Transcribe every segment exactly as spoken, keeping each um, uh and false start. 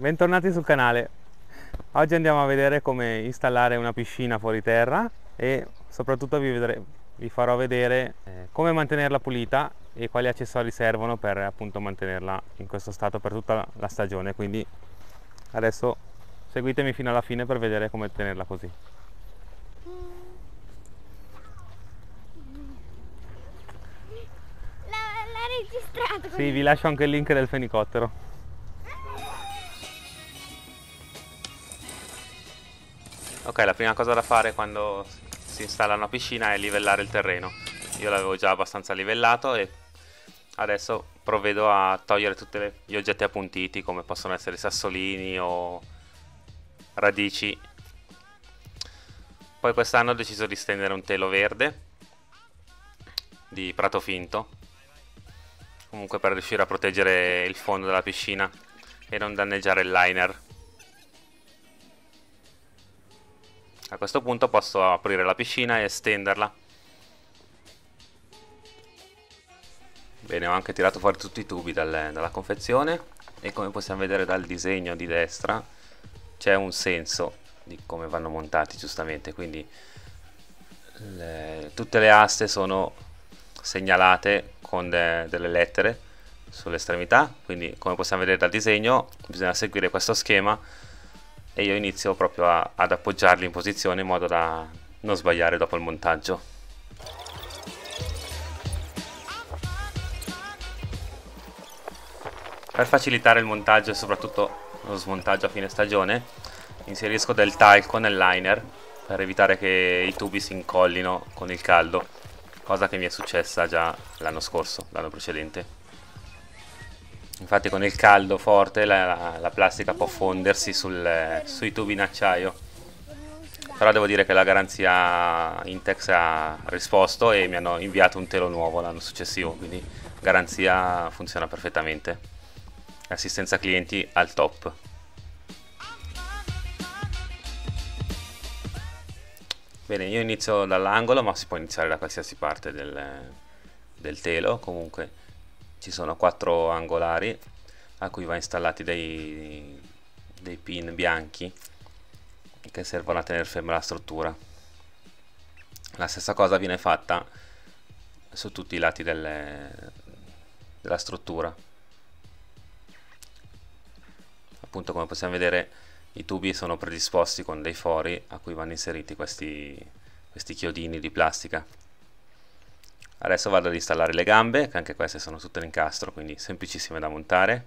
Bentornati sul canale. Oggi andiamo a vedere come installare una piscina fuori terra e soprattutto vi, vedrei, vi farò vedere come mantenerla pulita e quali accessori servono per appunto mantenerla in questo stato per tutta la stagione, quindi adesso seguitemi fino alla fine per vedere come tenerla così. L'ha registrato così. Sì, vi lascio anche il link del fenicottero. Ok, la prima cosa da fare quando si installa una piscina è livellare il terreno. Io l'avevo già abbastanza livellato e adesso provvedo a togliere tutti gli oggetti appuntiti, come possono essere sassolini o radici. Poi quest'anno ho deciso di stendere un telo verde di prato finto, comunque per riuscire a proteggere il fondo della piscina e non danneggiare il liner. A questo punto posso aprire la piscina e stenderla. Bene, ho anche tirato fuori tutti i tubi dal, dalla confezione e come possiamo vedere dal disegno di destra c'è un senso di come vanno montati, giustamente, quindi le, tutte le aste sono segnalate con de, delle lettere sull'estremità, quindi come possiamo vedere dal disegno bisogna seguire questo schema. E io inizio proprio a, ad appoggiarli in posizione in modo da non sbagliare dopo il montaggio. Per facilitare il montaggio e soprattutto lo smontaggio a fine stagione inserisco del talco nel liner per evitare che i tubi si incollino con il caldo, cosa che mi è successa già l'anno scorso, l'anno precedente. Infatti con il caldo forte la, la, la plastica può fondersi sul, sui tubi in acciaio. Però devo dire che la garanzia Intex ha risposto e mi hanno inviato un telo nuovo l'anno successivo, quindi garanzia funziona perfettamente. Assistenza clienti al top. Bene, io inizio dall'angolo, ma si può iniziare da qualsiasi parte del, del telo, comunque. Ci sono quattro angolari a cui va installati dei, dei pin bianchi che servono a tenere ferma la struttura. La stessa cosa viene fatta su tutti i lati delle, della struttura. Appunto, come possiamo vedere, i tubi sono predisposti con dei fori a cui vanno inseriti questi, questi chiodini di plastica. Adesso vado ad installare le gambe, che anche queste sono tutte all'incastro, quindi semplicissime da montare.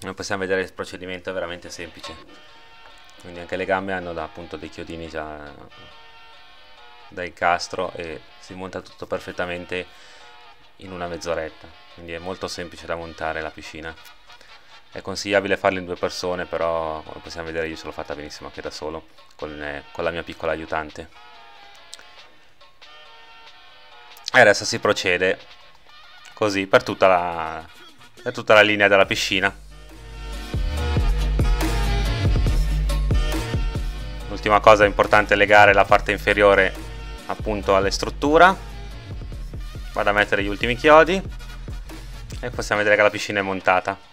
Come possiamo vedere il procedimento è veramente semplice, quindi anche le gambe hanno da, appunto, dei chiodini già da incastro e si monta tutto perfettamente in una mezz'oretta, quindi è molto semplice da montare la piscina. È consigliabile farlo in due persone, però come possiamo vedere io ce l'ho fatta benissimo anche da solo con, eh, con la mia piccola aiutante. E adesso si procede così per tutta la, per tutta la linea della piscina. L'ultima cosa importante è legare la parte inferiore appunto alla struttura. Vado a mettere gli ultimi chiodi e possiamo vedere che la piscina è montata.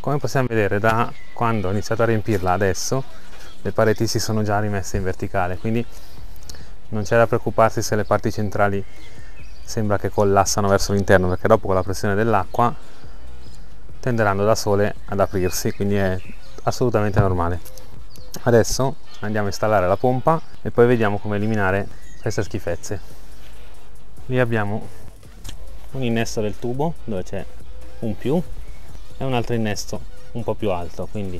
Come possiamo vedere, da quando ho iniziato a riempirla adesso le pareti si sono già rimesse in verticale, quindi non c'è da preoccuparsi se le parti centrali sembra che collassano verso l'interno, perché dopo con la pressione dell'acqua tenderanno da sole ad aprirsi, quindi è assolutamente normale. Adesso andiamo a installare la pompa e poi vediamo come eliminare queste schifezze. Lì abbiamo un innesto del tubo dove c'è un più e un altro innesto un po' più alto, quindi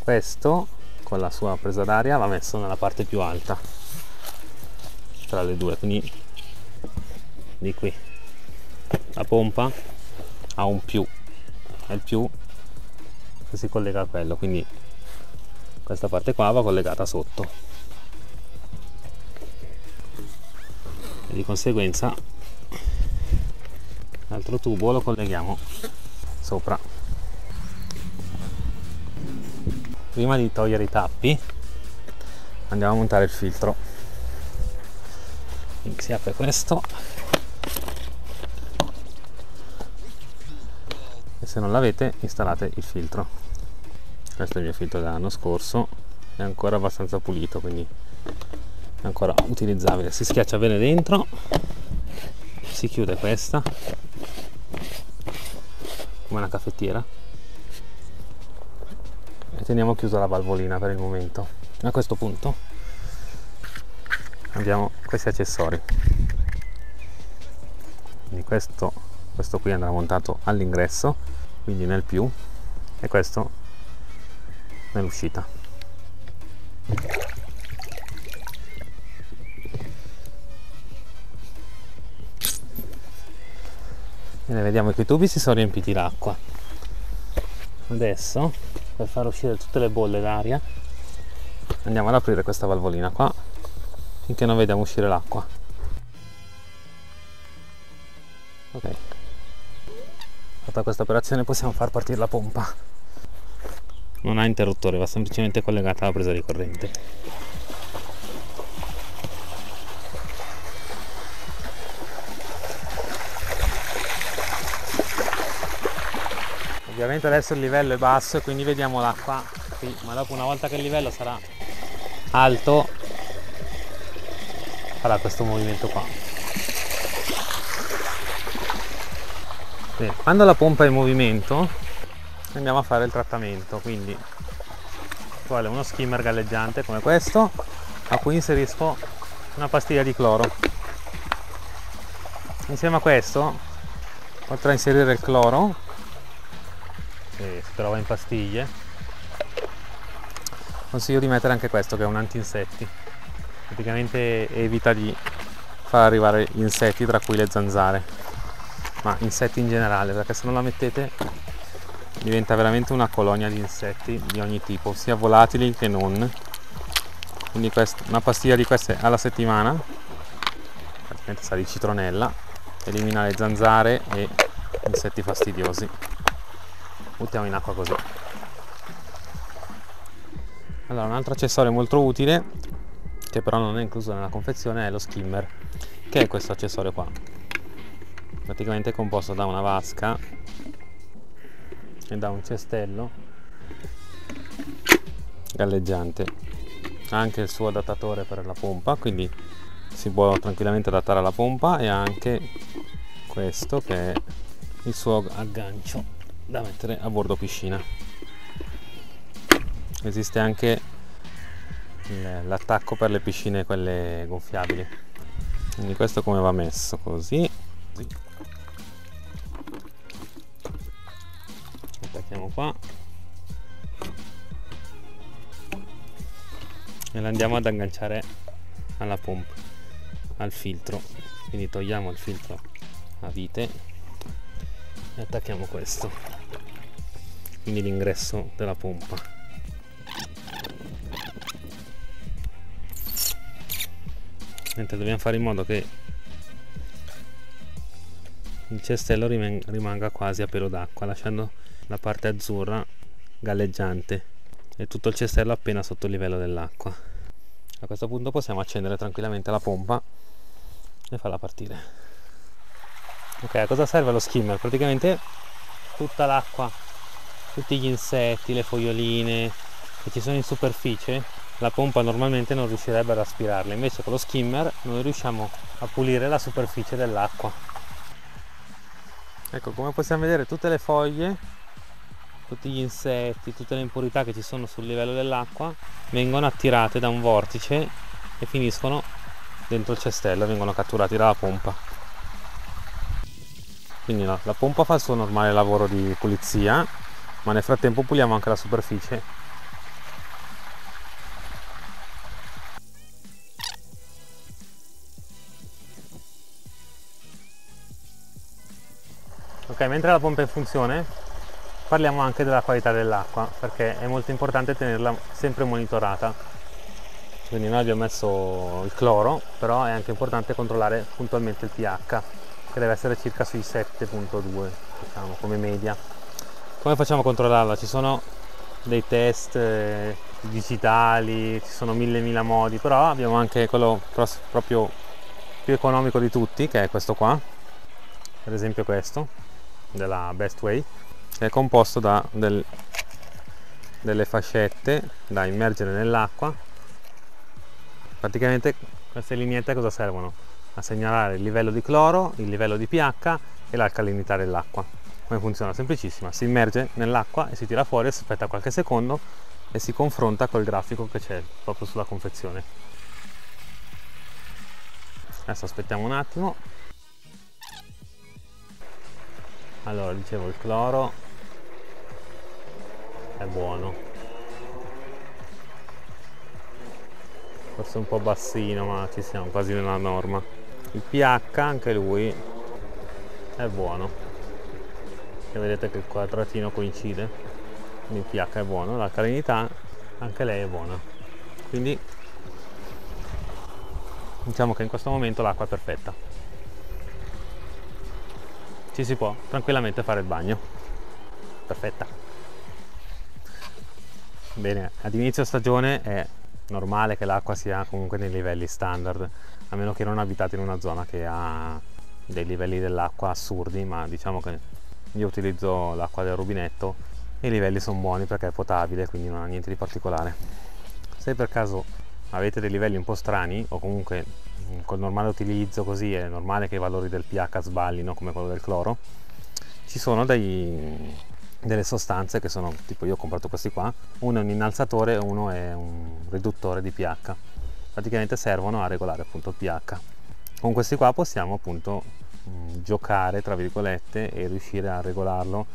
questo con la sua presa d'aria va messo nella parte più alta tra le due, quindi di qui. La pompa ha un più e il più che si collega a quello, quindi questa parte qua va collegata sotto e di conseguenza l'altro tubo lo colleghiamo sopra. Prima di togliere i tappi andiamo a montare il filtro, quindi si apre questo se non l'avete installate il filtro. Questo è il mio filtro dell'anno scorso, è ancora abbastanza pulito, quindi è ancora utilizzabile. Si schiaccia bene dentro, si chiude questa come una caffettiera e teniamo chiusa la valvolina per il momento. A questo punto abbiamo questi accessori, quindi questo, questo qui andrà montato all'ingresso, quindi nel più, e questo nell'uscita. Bene, vediamo che i tubi si sono riempiti d'acqua. Adesso, per far uscire tutte le bolle d'aria, andiamo ad aprire questa valvolina qua finché non vediamo uscire l'acqua. Ok, fatta questa operazione possiamo far partire la pompa. Non ha interruttore, va semplicemente collegata alla presa di corrente. Ovviamente adesso il livello è basso e quindi vediamo l'acqua qui, ma dopo, una volta che il livello sarà alto, farà questo movimento qua. Bene, quando la pompa è in movimento andiamo a fare il trattamento, quindi ci vuole uno skimmer galleggiante come questo, a cui inserisco una pastiglia di cloro. Insieme a questo potrò inserire il cloro che si trova in pastiglie. Consiglio di mettere anche questo, che è un antinsetti, praticamente evita di far arrivare gli insetti, tra cui le zanzare, ma insetti in generale, perché se non la mettete diventa veramente una colonia di insetti di ogni tipo, sia volatili che non. Quindi questa, una pastiglia di queste alla settimana, praticamente sa di citronella, elimina le zanzare e insetti fastidiosi. Buttiamo in acqua così. Allora, un altro accessorio molto utile, che però non è incluso nella confezione, è lo skimmer, che è questo accessorio qua. Praticamente è composto da una vasca e da un cestello galleggiante. Ha anche il suo adattatore per la pompa, quindi si può tranquillamente adattare alla pompa, e ha anche questo che è il suo aggancio da mettere a bordo piscina. Esiste anche l'attacco per le piscine quelle gonfiabili, quindi questo come va messo, così, così. Attacchiamo qua e la andiamo ad agganciare alla pompa, al filtro, quindi togliamo il filtro a vite e attacchiamo questo, quindi l'ingresso della pompa. Mentre dobbiamo fare in modo che il cestello rimanga quasi a pelo d'acqua, lasciando la parte azzurra galleggiante e tutto il cestello appena sotto il livello dell'acqua. A questo punto possiamo accendere tranquillamente la pompa e farla partire. Ok, a cosa serve lo skimmer? Praticamente tutta l'acqua, tutti gli insetti, le foglioline che ci sono in superficie, la pompa normalmente non riuscirebbe ad aspirarle, invece con lo skimmer noi riusciamo a pulire la superficie dell'acqua. Ecco, come possiamo vedere, tutte le foglie, tutti gli insetti, tutte le impurità che ci sono sul livello dell'acqua vengono attirate da un vortice e finiscono dentro il cestello, vengono catturati dalla pompa. Quindi no, la pompa fa il suo normale lavoro di pulizia, ma nel frattempo puliamo anche la superficie. Ok, mentre la pompa è in funzione parliamo anche della qualità dell'acqua, perché è molto importante tenerla sempre monitorata. Quindi noi abbiamo messo il cloro, però è anche importante controllare puntualmente il pH, che deve essere circa sui sette virgola due, diciamo, come media. Come facciamo a controllarla? Ci sono dei test digitali, ci sono mille mila modi, però abbiamo anche quello proprio più economico di tutti, che è questo qua, per esempio questo della Bestway, che è composto da del, delle fascette da immergere nell'acqua. Praticamente queste lineette cosa servono? A segnalare il livello di cloro, il livello di pH e l'alcalinità dell'acqua. Come funziona? Semplicissima, si immerge nell'acqua e si tira fuori, si aspetta qualche secondo e si confronta col grafico che c'è proprio sulla confezione. Adesso aspettiamo un attimo. Allora, dicevo, il cloro è buono, forse un po' bassino, ma ci siamo, quasi nella norma. Il pH anche lui è buono, e vedete che il quadratino coincide, quindi il pH è buono, l'alcalinità anche lei è buona, quindi diciamo che in questo momento l'acqua è perfetta, ci si può tranquillamente fare il bagno, perfetta. Bene, ad inizio stagione è normale che l'acqua sia comunque nei livelli standard, a meno che non abitate in una zona che ha dei livelli dell'acqua assurdi, ma diciamo che io utilizzo l'acqua del rubinetto e i livelli sono buoni perché è potabile, quindi non ha niente di particolare. Se per caso avete dei livelli un po' strani, o comunque col normale utilizzo così è normale che i valori del pH sballino, come quello del cloro, ci sono dei... delle sostanze che sono, tipo io ho comprato questi qua, uno è un innalzatore e uno è un riduttore di pH, praticamente servono a regolare appunto il pH. Con questi qua possiamo appunto mh, giocare tra virgolette e riuscire a regolarlo,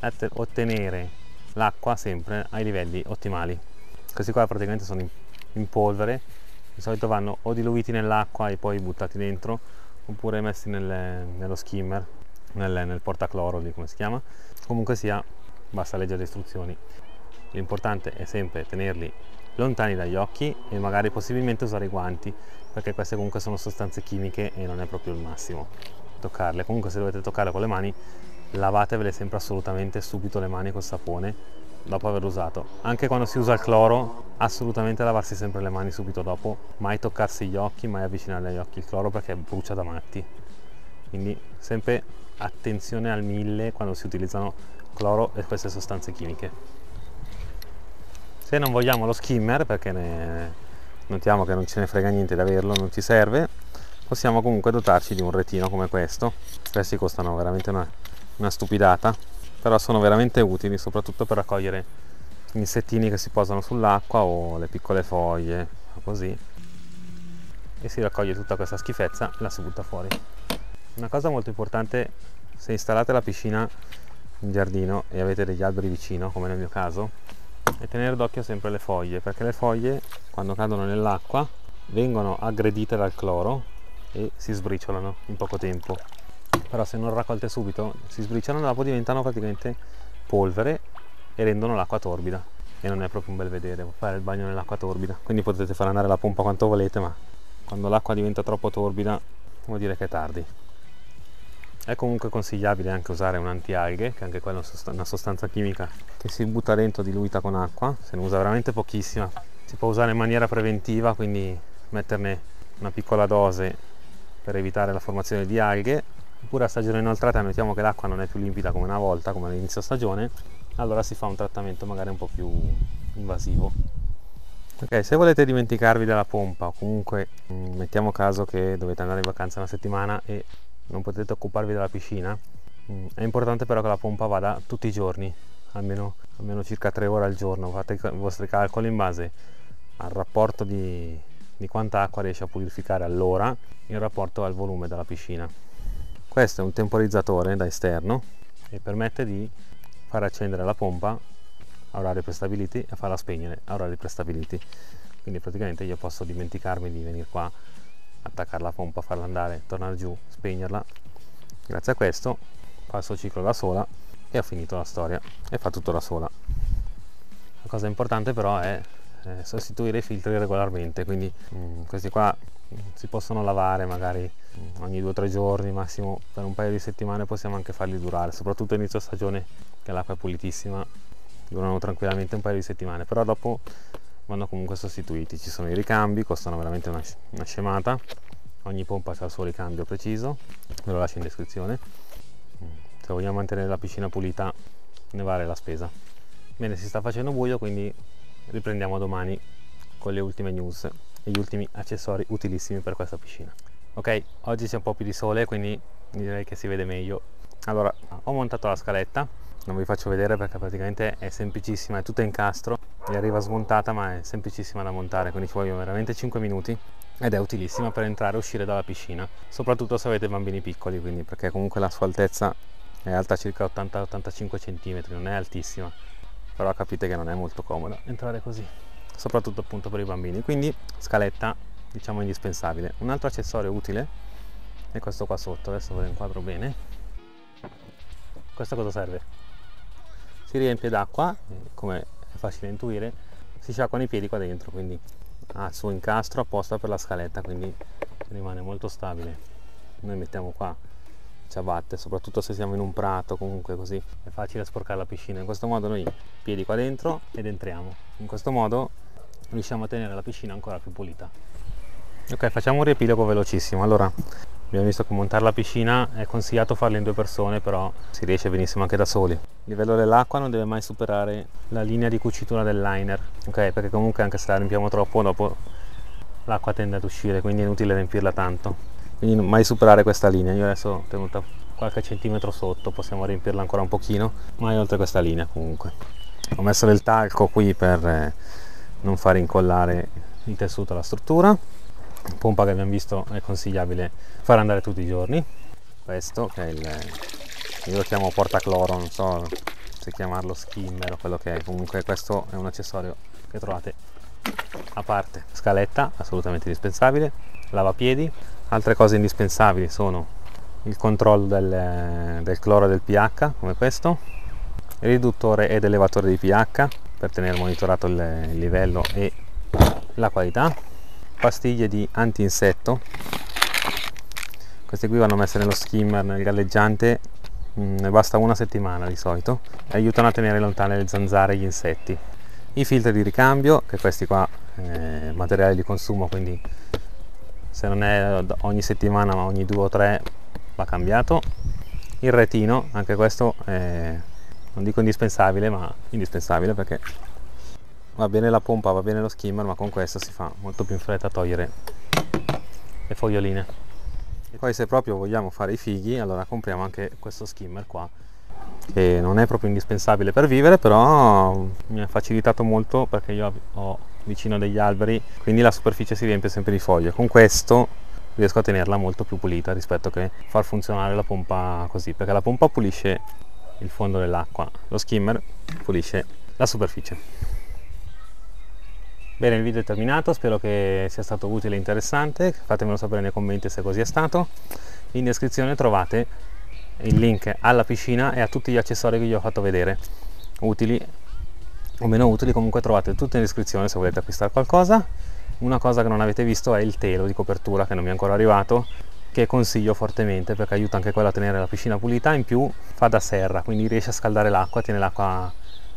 a ottenere l'acqua sempre ai livelli ottimali. Questi qua praticamente sono in, in polvere, di solito vanno o diluiti nell'acqua e poi buttati dentro, oppure messi nel, nello skimmer, nel, nel portacloro lì, come si chiama. Comunque sia, basta leggere le istruzioni, l'importante è sempre tenerli lontani dagli occhi e magari possibilmente usare i guanti, perché queste comunque sono sostanze chimiche e non è proprio il massimo toccarle. Comunque se dovete toccare con le mani, lavatevele sempre assolutamente subito le mani col sapone dopo averlo usato. Anche quando si usa il cloro, assolutamente lavarsi sempre le mani subito dopo, mai toccarsi gli occhi, mai avvicinare agli occhi il cloro perché brucia da matti. Quindi sempre attenzione al mille quando si utilizzano cloro e queste sostanze chimiche. Se non vogliamo lo skimmer, perché ne notiamo che non ce ne frega niente di averlo, non ci serve, possiamo comunque dotarci di un retino come questo. Questi costano veramente una, una stupidata, però sono veramente utili soprattutto per raccogliere insettini che si posano sull'acqua o le piccole foglie, così, e si raccoglie tutta questa schifezza e la si butta fuori. Una cosa molto importante, se installate la piscina in giardino e avete degli alberi vicino, come nel mio caso, è tenere d'occhio sempre le foglie, perché le foglie quando cadono nell'acqua vengono aggredite dal cloro e si sbriciolano in poco tempo, però se non raccolte subito si sbriciolano, dopo diventano praticamente polvere e rendono l'acqua torbida, e non è proprio un bel vedere fare il bagno nell'acqua torbida. Quindi potete far andare la pompa quanto volete, ma quando l'acqua diventa troppo torbida vuol dire che è tardi. È comunque consigliabile anche usare un antialghe, che anche quella è una sostanza chimica che si butta dentro diluita con acqua, se ne usa veramente pochissima. Si può usare in maniera preventiva, quindi metterne una piccola dose per evitare la formazione di alghe, oppure a stagione inoltrata notiamo che l'acqua non è più limpida come una volta, come all'inizio stagione, allora si fa un trattamento magari un po' più invasivo. Ok, se volete dimenticarvi della pompa, o comunque mettiamo caso che dovete andare in vacanza una settimana e non potete occuparvi della piscina, è importante però che la pompa vada tutti i giorni, almeno, almeno circa tre ore al giorno. Fate i vostri calcoli in base al rapporto di, di quanta acqua riesce a purificare all'ora in rapporto al volume della piscina. Questo è un temporizzatore da esterno e permette di far accendere la pompa a orari prestabiliti e farla spegnere a orari prestabiliti, quindi praticamente io posso dimenticarmi di venire qua, attaccare la pompa, farla andare, tornare giù, spegnerla. Grazie a questo fa il suo ciclo da sola e ho finito la storia, e fa tutto da sola. La cosa importante però è eh, sostituire i filtri regolarmente, quindi mh, questi qua mh, si possono lavare magari mh, ogni due o tre giorni, massimo per un paio di settimane possiamo anche farli durare, soprattutto inizio stagione che l'acqua è pulitissima, durano tranquillamente un paio di settimane, però dopo vanno comunque sostituiti. Ci sono i ricambi, costano veramente una, una scemata, ogni pompa ha il suo ricambio preciso, ve lo lascio in descrizione. Se vogliamo mantenere la piscina pulita continuare la spesa. Bene, si sta facendo buio, quindi riprendiamo domani con le ultime news e gli ultimi accessori utilissimi per questa piscina. Ok, oggi c'è un po' più di sole, quindi direi che si vede meglio. Allora, ho montato la scaletta, non vi faccio vedere perché praticamente è semplicissima, è tutta incastro e arriva smontata, ma è semplicissima da montare, quindi ci vogliono veramente cinque minuti ed è utilissima per entrare e uscire dalla piscina, soprattutto se avete bambini piccoli, quindi, perché comunque la sua altezza è alta circa ottanta ottantacinque centimetri, non è altissima, però capite che non è molto comoda entrare così, soprattutto appunto per i bambini, quindi scaletta diciamo indispensabile. Un altro accessorio utile è questo qua sotto, adesso ve lo inquadro bene. Questo cosa serve? Si riempie d'acqua, come è facile intuire, si sciacquano i piedi qua dentro, quindi ha il suo incastro apposta per la scaletta, quindi rimane molto stabile. Noi mettiamo qua ciabatte, soprattutto se siamo in un prato, comunque così è facile sporcare la piscina. In questo modo noi piedi qua dentro ed entriamo, in questo modo riusciamo a tenere la piscina ancora più pulita. Ok, facciamo un riepilogo velocissimo. Allora, abbiamo visto che montare la piscina è consigliato farlo in due persone, però si riesce benissimo anche da soli. Il livello dell'acqua non deve mai superare la linea di cucitura del liner, ok? Perché comunque anche se la riempiamo troppo, dopo l'acqua tende ad uscire, quindi è inutile riempirla tanto. Quindi mai superare questa linea. Io adesso ho tenuta qualche centimetro sotto, possiamo riempirla ancora un pochino, mai oltre questa linea comunque. Ho messo del talco qui per non far incollare il tessuto alla struttura. Pompa che abbiamo visto è consigliabile far andare tutti i giorni. Questo che è il, io lo chiamo portacloro, non so se chiamarlo skimmer o quello che è, comunque questo è un accessorio che trovate a parte. Scaletta assolutamente indispensabile, lavapiedi. Altre cose indispensabili sono il controllo del, del cloro e del pH, come questo, il riduttore ed elevatore di pH per tenere monitorato il, il livello e la qualità, pastiglie di anti-insetto. Queste qui vanno messe nello skimmer, nel galleggiante, ne basta una settimana di solito, e aiutano a tenere lontane le zanzare e gli insetti. I filtri di ricambio, che questi qua eh, materiale di consumo, quindi se non è ogni settimana ma ogni due o tre va cambiato. Il retino, anche questo è, non dico indispensabile, ma indispensabile perché va bene la pompa, va bene lo skimmer, ma con questo si fa molto più in fretta a togliere le foglioline. E poi se proprio vogliamo fare i fighi, allora compriamo anche questo skimmer qua, che non è proprio indispensabile per vivere, però mi ha facilitato molto perché io ho vicino degli alberi, quindi la superficie si riempie sempre di foglie. Con questo riesco a tenerla molto più pulita rispetto che far funzionare la pompa così, perché la pompa pulisce il fondo dell'acqua, lo skimmer pulisce la superficie. Bene, il video è terminato, spero che sia stato utile e interessante, fatemelo sapere nei commenti se così è stato. In descrizione trovate il link alla piscina e a tutti gli accessori che vi ho fatto vedere, utili o meno utili, comunque trovate tutto in descrizione se volete acquistare qualcosa. Una cosa che non avete visto è il telo di copertura, che non mi è ancora arrivato, che consiglio fortemente perché aiuta anche quello a tenere la piscina pulita, in più fa da serra, quindi riesce a scaldare l'acqua, tiene l'acqua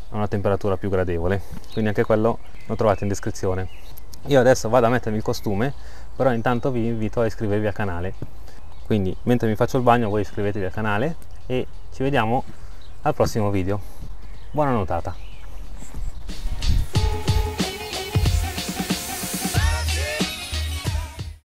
a una temperatura più gradevole, quindi anche quello lo trovate in descrizione. Io adesso vado a mettermi il costume, però intanto vi invito a iscrivervi al canale, quindi mentre mi faccio il bagno voi iscrivetevi al canale e ci vediamo al prossimo video. Buona nuotata!